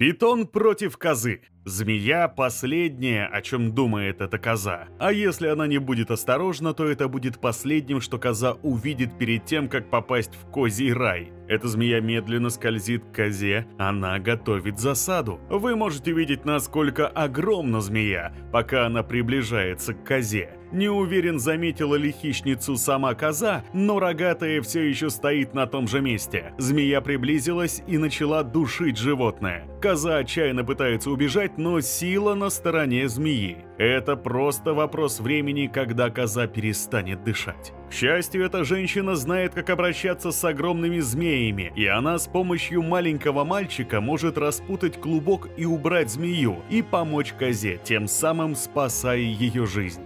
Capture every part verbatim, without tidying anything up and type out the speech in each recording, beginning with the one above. Питон против козы. Змея – последнее, о чем думает эта коза. А если она не будет осторожна, то это будет последним, что коза увидит перед тем, как попасть в козий рай. Эта змея медленно скользит к козе, она готовит засаду. Вы можете видеть, насколько огромна змея, пока она приближается к козе. Не уверен, заметила ли хищницу сама коза, но рогатая все еще стоит на том же месте. Змея приблизилась и начала душить животное. Коза отчаянно пытается убежать, но сила на стороне змеи. Это просто вопрос времени, когда коза перестанет дышать. К счастью, эта женщина знает, как обращаться с огромными змеями, и она с помощью маленького мальчика может распутать клубок и убрать змею, и помочь козе, тем самым спасая ее жизнь.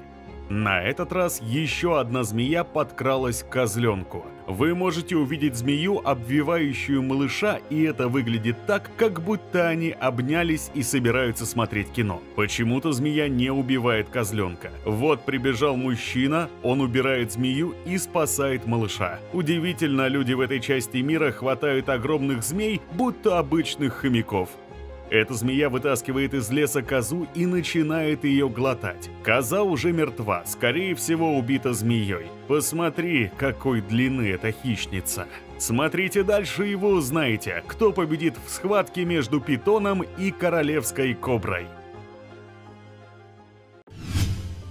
На этот раз еще одна змея подкралась к козленку. Вы можете увидеть змею, обвивающую малыша, и это выглядит так, как будто они обнялись и собираются смотреть кино. Почему-то змея не убивает козленка. Вот прибежал мужчина, он убирает змею и спасает малыша. Удивительно, люди в этой части мира хватают огромных змей, будто обычных хомяков. Эта змея вытаскивает из леса козу и начинает ее глотать. Коза уже мертва, скорее всего, убита змеей. Посмотри, какой длины эта хищница. Смотрите дальше и вы узнаете, кто победит в схватке между питоном и королевской коброй.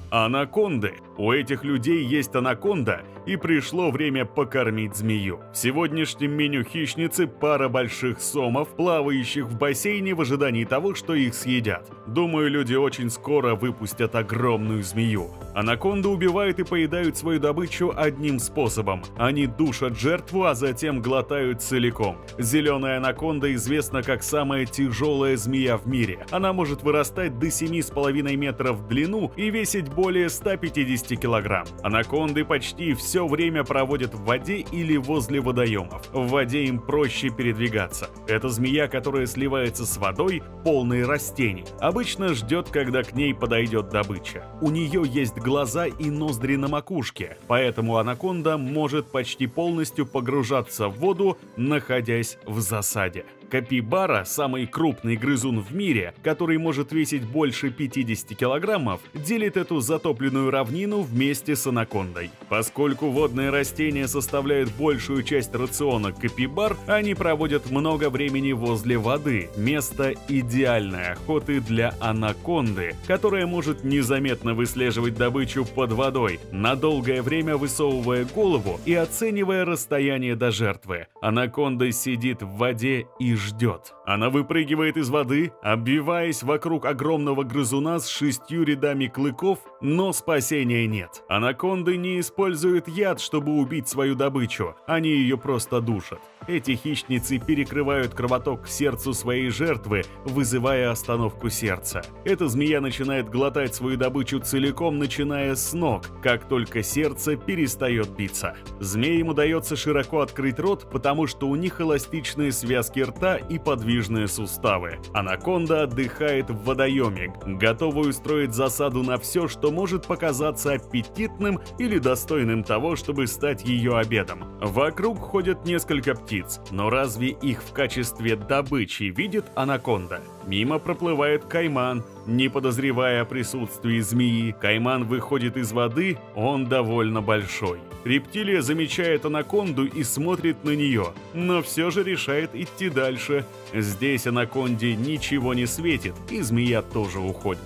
Анаконды. У этих людей есть анаконда, и пришло время покормить змею. В сегодняшнем меню хищницы пара больших сомов, плавающих в бассейне в ожидании того, что их съедят. Думаю, люди очень скоро выпустят огромную змею. Анаконды убивают и поедают свою добычу одним способом. Они душат жертву, а затем глотают целиком. Зеленая анаконда известна как самая тяжелая змея в мире. Она может вырастать до семи с половиной метров в длину и весить более ста пятидесяти килограмм. Анаконды почти все время проводят в воде или возле водоемов. В воде им проще передвигаться. Это змея, которая сливается с водой, полной растений. Обычно ждет, когда к ней подойдет добыча. У нее есть глаза и ноздри на макушке, поэтому анаконда может почти полностью погружаться в воду, находясь в засаде. Капибара, самый крупный грызун в мире, который может весить больше пятидесяти килограммов, делит эту затопленную равнину вместе с анакондой. Поскольку водные растения составляют большую часть рациона капибар, они проводят много времени возле воды. Место идеальной охоты для анаконды, которая может незаметно выслеживать добычу под водой, на долгое время высовывая голову и оценивая расстояние до жертвы. Анаконда сидит в воде и ждет. Она выпрыгивает из воды, обвиваясь вокруг огромного грызуна с шестью рядами клыков, но спасения нет. Анаконды не используют яд, чтобы убить свою добычу, они ее просто душат. Эти хищницы перекрывают кровоток к сердцу своей жертвы, вызывая остановку сердца. Эта змея начинает глотать свою добычу целиком, начиная с ног, как только сердце перестает биться. Змеям удается широко открыть рот, потому что у них эластичные связки рта и подвижные суставы. Анаконда отдыхает в водоеме, готовая устроить засаду на все, что может показаться аппетитным или достойным того, чтобы стать ее обедом. Вокруг ходят несколько птиц. Но разве их в качестве добычи видит анаконда? Мимо проплывает кайман, не подозревая о присутствии змеи. Кайман выходит из воды, он довольно большой. Рептилия замечает анаконду и смотрит на нее, но все же решает идти дальше. Здесь анаконде ничего не светит, и змея тоже уходит.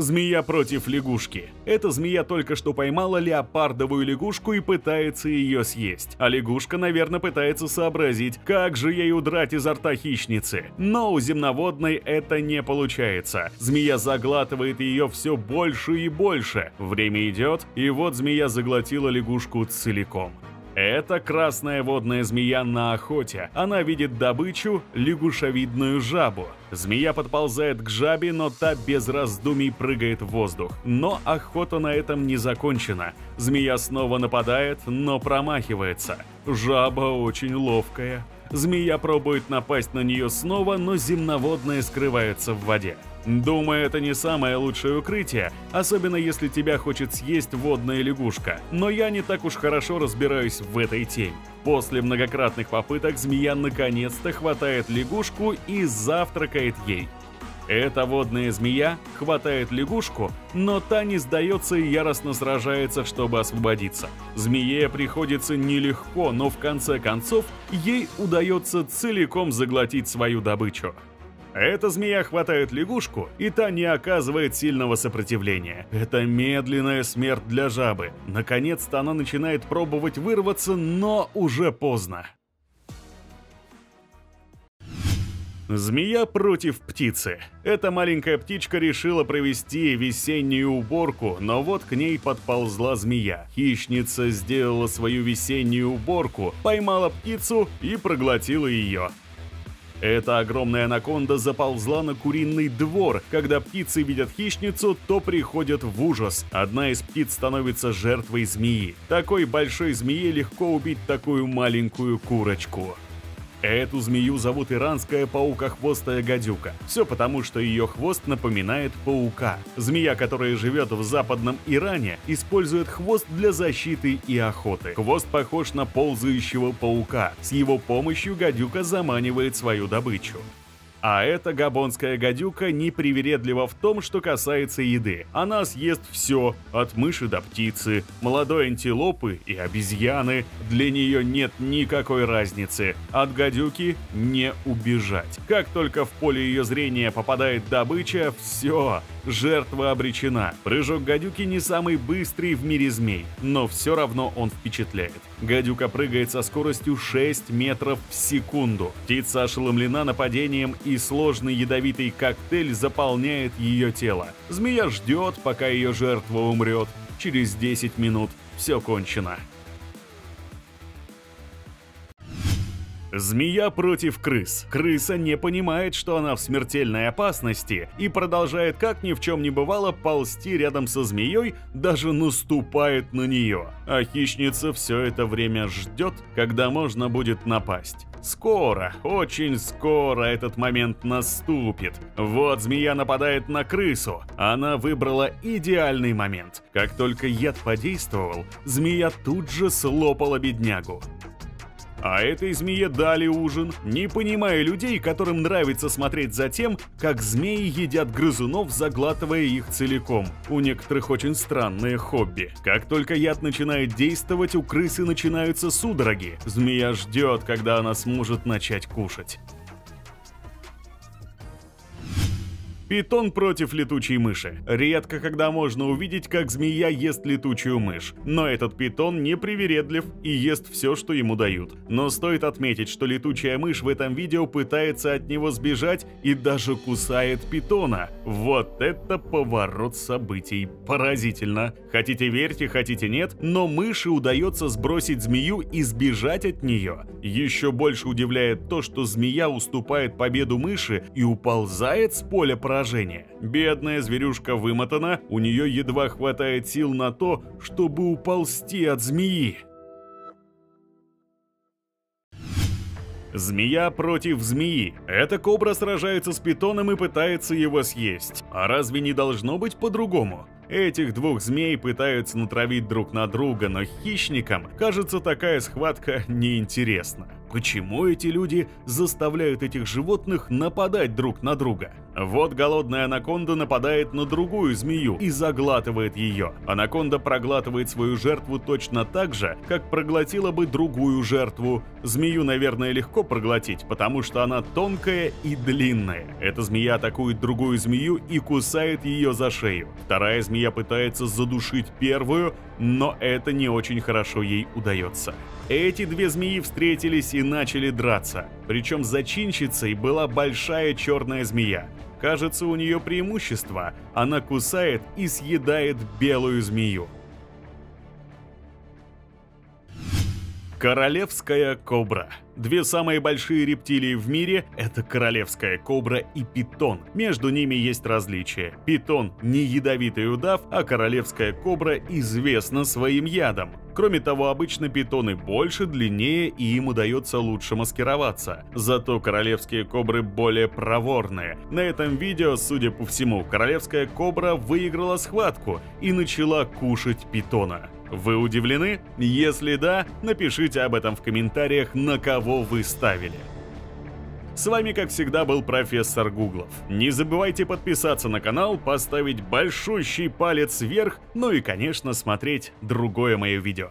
Змея против лягушки. Эта змея только что поймала леопардовую лягушку и пытается ее съесть. А лягушка, наверное, пытается сообразить, как же ей удрать изо рта хищницы. Но у земноводной это не получается. Змея заглатывает ее все больше и больше. Время идет, и вот змея заглотила лягушку целиком. Это красная водная змея на охоте. Она видит добычу, лягушевидную жабу. Змея подползает к жабе, но та без раздумий прыгает в воздух. Но охота на этом не закончена. Змея снова нападает, но промахивается. Жаба очень ловкая. Змея пробует напасть на нее снова, но земноводная скрывается в воде. Думаю, это не самое лучшее укрытие, особенно если тебя хочет съесть водная лягушка. Но я не так уж хорошо разбираюсь в этой теме. После многократных попыток змея наконец-то хватает лягушку и завтракает ей. Эта водная змея хватает лягушку, но та не сдается и яростно сражается, чтобы освободиться. Змее приходится нелегко, но в конце концов ей удается целиком заглотить свою добычу. Эта змея хватает лягушку, и та не оказывает сильного сопротивления. Это медленная смерть для жабы. Наконец-то она начинает пробовать вырваться, но уже поздно. Змея против птицы. Эта маленькая птичка решила провести весеннюю уборку, но вот к ней подползла змея. Хищница сделала свою весеннюю уборку, поймала птицу и проглотила ее. Эта огромная анаконда заползла на куриный двор. Когда птицы видят хищницу, то приходят в ужас. Одна из птиц становится жертвой змеи. Такой большой змее легко убить такую маленькую курочку. Эту змею зовут иранская паукохвостая гадюка. Все потому, что ее хвост напоминает паука. Змея, которая живет в западном Иране, использует хвост для защиты и охоты. Хвост похож на ползающего паука. С его помощью гадюка заманивает свою добычу. А эта габонская гадюка непривередлива в том, что касается еды. Она съест все, от мыши до птицы, молодой антилопы и обезьяны. Для нее нет никакой разницы. От гадюки не убежать. Как только в поле ее зрения попадает добыча, все, жертва обречена. Прыжок гадюки не самый быстрый в мире змей, но все равно он впечатляет. Гадюка прыгает со скоростью шесть метров в секунду. Птица ошеломлена нападением, и сложный ядовитый коктейль заполняет ее тело. Змея ждет, пока ее жертва умрет. Через десять минут все кончено. Змея против крыс. Крыса не понимает, что она в смертельной опасности, и продолжает, как ни в чем не бывало, ползти рядом со змеей, даже наступает на нее. А хищница все это время ждет, когда можно будет напасть. Скоро, очень скоро этот момент наступит. Вот змея нападает на крысу. Она выбрала идеальный момент. Как только яд подействовал, змея тут же слопала беднягу. А этой змее дали ужин, не понимая людей, которым нравится смотреть за тем, как змеи едят грызунов, заглатывая их целиком. У некоторых очень странное хобби. Как только яд начинает действовать, у крысы начинаются судороги. Змея ждет, когда она сможет начать кушать. Питон против летучей мыши. Редко когда можно увидеть, как змея ест летучую мышь. Но этот питон непривередлив и ест все, что ему дают. Но стоит отметить, что летучая мышь в этом видео пытается от него сбежать и даже кусает питона. Вот это поворот событий. Поразительно. Хотите верьте, хотите нет, но мыши удается сбросить змею и сбежать от нее. Еще больше удивляет то, что змея уступает победу мыши и уползает с поля поражения. Бедная зверюшка вымотана, у нее едва хватает сил на то, чтобы уползти от змеи. Змея против змеи. Эта кобра сражается с питоном и пытается его съесть. А разве не должно быть по-другому? Этих двух змей пытаются натравить друг на друга, но хищникам, кажется, такая схватка неинтересна. Почему эти люди заставляют этих животных нападать друг на друга? Вот голодная анаконда нападает на другую змею и заглатывает ее. Анаконда проглатывает свою жертву точно так же, как проглотила бы другую жертву. Змею, наверное, легко проглотить, потому что она тонкая и длинная. Эта змея атакует другую змею и кусает ее за шею. Вторая змея пытается задушить первую, но это не очень хорошо ей удается. Эти две змеи встретились и начали драться. Причем зачинщицей была большая черная змея. Кажется, у нее преимущество. Она кусает и съедает белую змею. Королевская кобра. Две самые большие рептилии в мире – это королевская кобра и питон. Между ними есть различия. Питон – не ядовитый удав, а королевская кобра известна своим ядом. Кроме того, обычно питоны больше, длиннее, и им удается лучше маскироваться. Зато королевские кобры более проворные. На этом видео, судя по всему, королевская кобра выиграла схватку и начала кушать питона. Вы удивлены? Если да, напишите об этом в комментариях, на кого вы ставили. С вами, как всегда, был профессор Гуглов. Не забывайте подписаться на канал, поставить большущий палец вверх, ну и, конечно, смотреть другое мое видео.